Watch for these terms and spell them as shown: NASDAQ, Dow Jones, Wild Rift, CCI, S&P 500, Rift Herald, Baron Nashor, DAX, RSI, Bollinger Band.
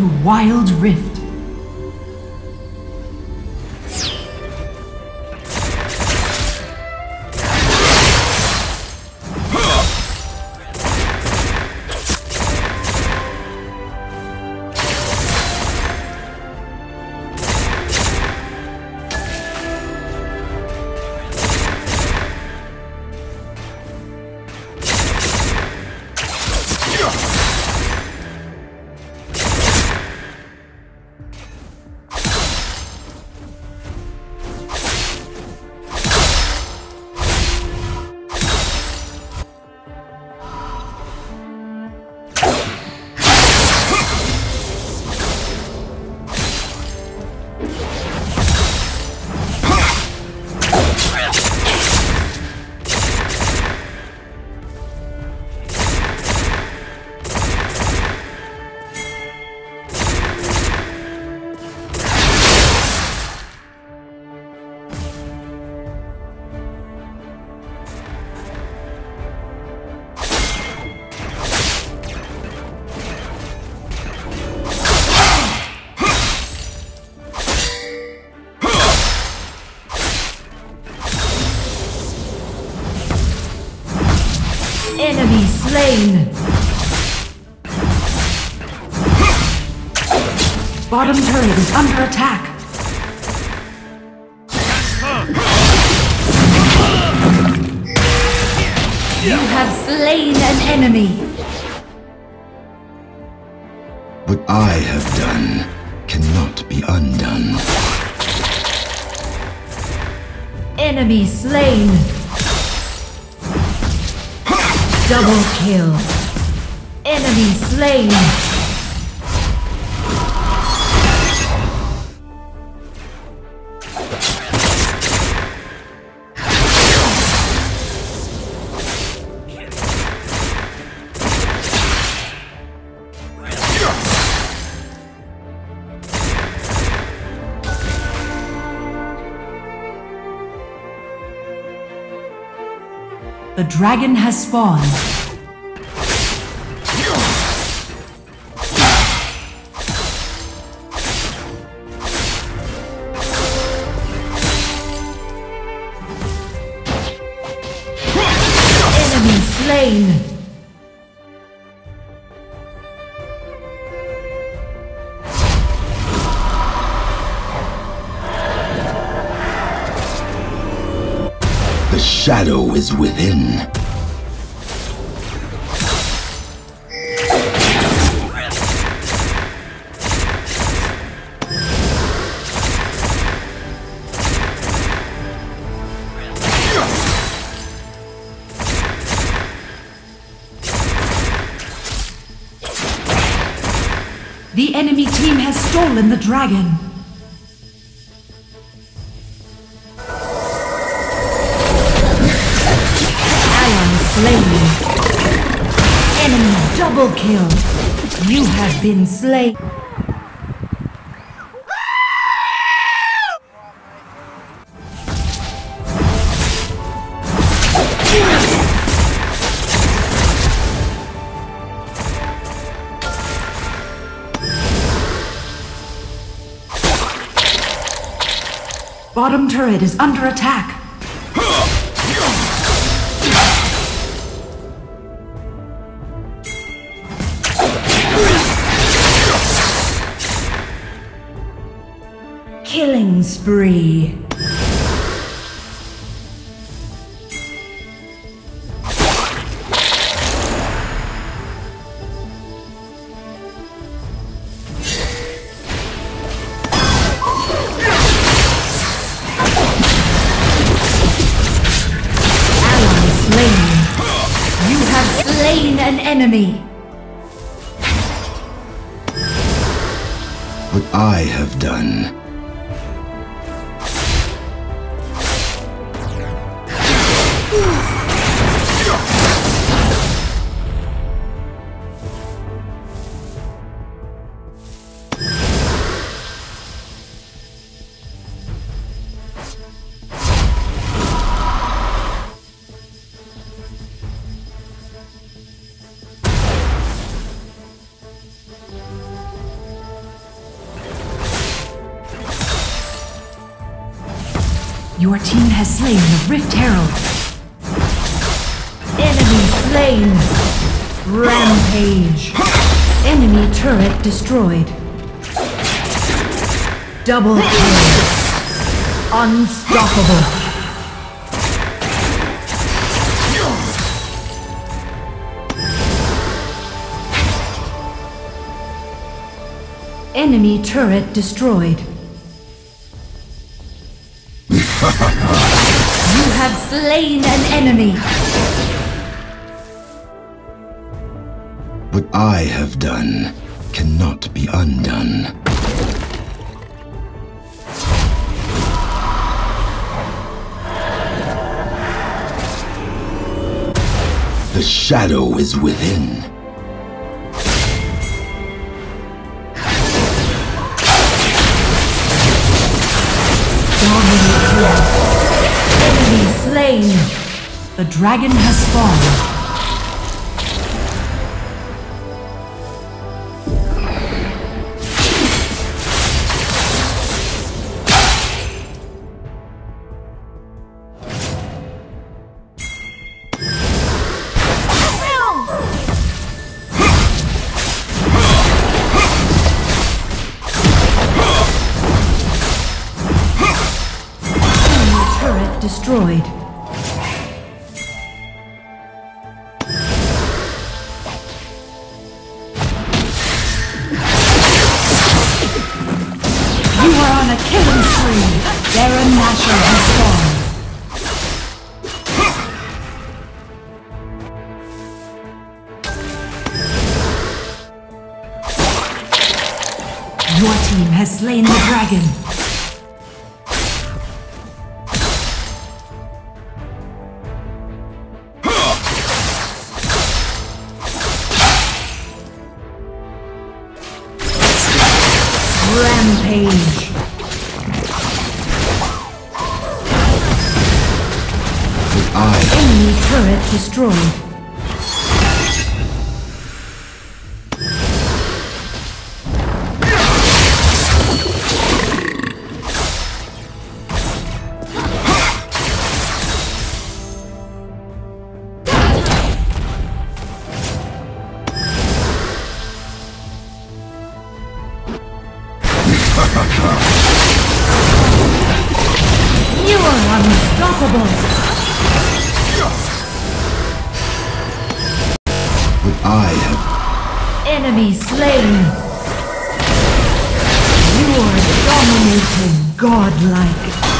through Wild Rift. Enemy slain! Bottom turret is under attack! You have slain an enemy! What I have done cannot be undone. Enemy slain! Double kill. Enemy slain. The dragon has spawned. Enemy slain. The shadow is within. The enemy team has stolen the dragon. Double kill. You have been slain. Bottom turret is under attack. Killing spree. Ally slain. You have slain an enemy. What I have done. Your team has slain the Rift Herald. Enemy slain. Rampage. Enemy turret destroyed. Double kill. Unstoppable. Enemy turret destroyed. You have slain an enemy. What I have done cannot be undone. The shadow is within. The dragon has fallen. Turret destroyed. Baron Nashor has fallen. Your team has slain the dragon. Rampage. Enemy turret destroyed. You are unstoppable. I have... Enemy slain! You are dominating godlike!